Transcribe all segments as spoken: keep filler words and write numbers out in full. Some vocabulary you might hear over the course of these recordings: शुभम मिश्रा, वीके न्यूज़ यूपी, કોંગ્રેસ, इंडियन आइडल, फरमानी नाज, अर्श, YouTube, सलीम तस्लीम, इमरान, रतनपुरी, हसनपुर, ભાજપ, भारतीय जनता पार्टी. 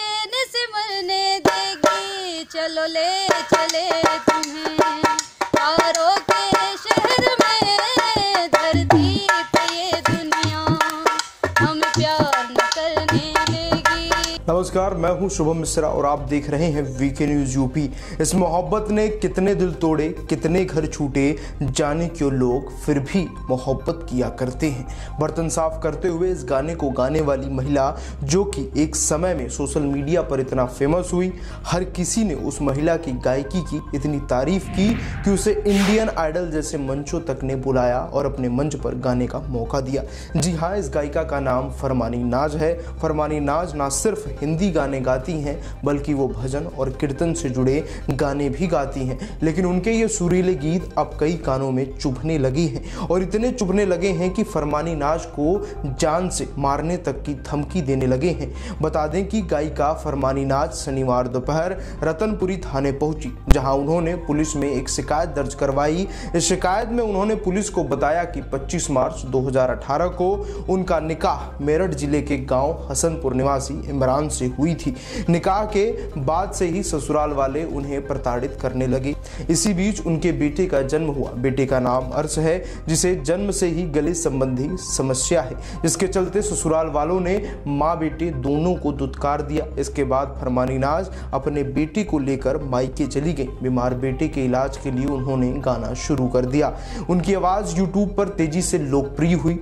चैन से मरने देगी, चलो ले चले तुम्हें तारों के शहर में, धरती पे ये दुनिया हम प्यार न करने देगी। नमस्कार, मैं हूं शुभम मिश्रा और आप देख रहे हैं वीके न्यूज़ यूपी। इस मोहब्बत ने कितने दिल तोड़े, कितने घर छूटे, जाने क्यों लोग फिर भी मोहब्बत किया करते हैं। बर्तन साफ करते हुए इस गाने को गाने वाली महिला, जो कि एक समय में सोशल मीडिया पर इतना फेमस हुई, हर किसी ने उस महिला की गायकी की इतनी तारीफ की कि उसे इंडियन आइडल जैसे मंचों तक ने बुलाया और अपने मंच पर गाने का मौका दिया। जी हाँ, इस गायिका का नाम फरमानी नाज है। फरमानी नाज ना सिर्फ हिंदी गाने गाती हैं बल्कि वो भजन और कीर्तन से जुड़े गाने भी गाती हैं, लेकिन उनके ये सुरीले गीत अब कई कानों में चुभने लगी हैं और इतने चुभने लगे हैं कि फरमानी नाज को जान से मारने तक की धमकी देने लगे हैं। बता दें कि गायिका फरमानी नाज शनिवार दोपहर रतनपुरी थाने पहुंची, जहां उन्होंने पुलिस में एक शिकायत दर्ज करवाई। इस शिकायत में उन्होंने पुलिस को बताया कि पच्चीस मार्च दो हज़ार अठारह को उनका निकाह मेरठ जिले के गाँव हसनपुर निवासी इमरान से हुई थी। निकाह के बाद से ही ससुराल वाले उन्हें प्रताड़ित करने लगे। इसी बीच उनके बेटे का जन्म हुआ। बेटे का नाम अर्श है, जिसे जन्म से ही गले संबंधी समस्या है, जिसके चलते ससुराल वालों ने माँ बेटे दोनों को दुत्कार दिया। इसके बाद फरमानी नाज अपने बेटे को लेकर मायके चली गई। बीमार बेटे के इलाज के लिए उन्होंने गाना शुरू कर दिया। उनकी आवाज़ यूट्यूब पर तेजी से लोकप्रिय हुई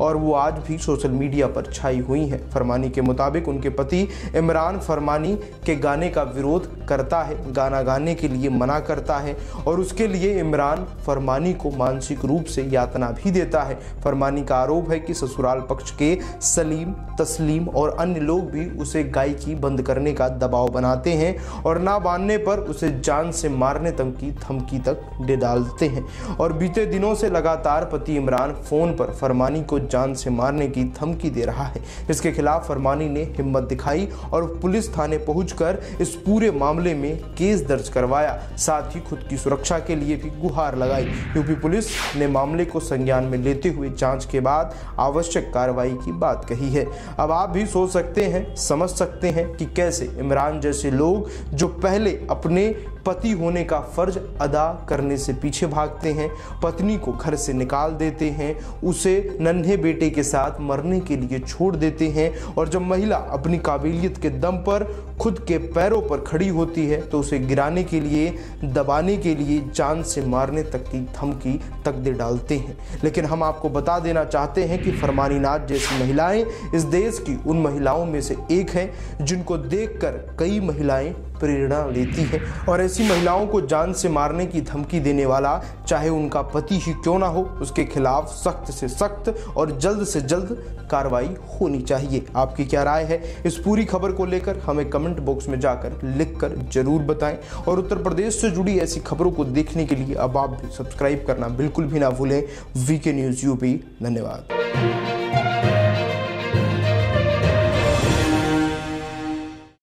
और वो आज भी सोशल मीडिया पर छाई हुई हैं। फरमानी के मुताबिक उनके पति इमरान फरमानी के गाने का विरोध करता है, गाना गाने के लिए मना करता है और उसके लिए इमरान फरमानी को मानसिक रूप से यातना भी देता है। फरमानी का आरोप है कि ससुराल पक्ष के सलीम, तस्लीम और अन्य लोग भी उसे गायकी बंद करने का दबाव बनाते हैं और ना मानने पर उसे जान से मारने तक की धमकी तक दे डालते हैं। और बीते दिनों से लगातार पति इमरान फ़ोन पर फरमानी को जान से मारने की धमकी दे रहा है। इसके खिलाफ फरमानी ने हिम्मत दिखाई और पुलिस थाने पहुंचकर इस पूरे मामले में केस दर्ज करवाया, साथ ही खुद की सुरक्षा के लिए भी गुहार लगाई। यूपी पुलिस ने मामले को संज्ञान में लेते हुए जांच के बाद आवश्यक कार्रवाई की बात कही है। अब आप भी सोच सकते हैं, समझ सकते हैं कि कैसे इमरान जैसे लोग, जो पहले अपने पति होने का फर्ज अदा करने से पीछे भागते हैं, पत्नी को घर से निकाल देते हैं, उसे नन्हे बेटे के साथ मरने के लिए छोड़ देते हैं, और जब महिला अपनी काबिलियत के दम पर खुद के पैरों पर खड़ी होती है तो उसे गिराने के लिए, दबाने के लिए, जान से मारने तक की धमकी तक दे डालते हैं। लेकिन हम आपको बता देना चाहते हैं कि फरमानी नाज जैसी महिलाएं इस देश की उन महिलाओं में से एक हैं जिनको देखकर कई महिलाएं प्रेरणा लेती हैं। और ऐसी महिलाओं को जान से मारने की धमकी देने वाला, चाहे उनका पति ही क्यों ना हो, उसके खिलाफ सख्त से सख्त और जल्द से जल्द कार्रवाई होनी चाहिए। आपकी क्या राय है इस पूरी खबर को लेकर? हमें कमेंट बॉक्स में जाकर लिखकर जरूर बताएं। और उत्तर प्रदेश से जुड़ी ऐसी खबरों को देखने के लिए अब आप भी सब्सक्राइब करना बिल्कुल भी ना भूलें। वीके न्यूज़ यूपी। धन्यवाद।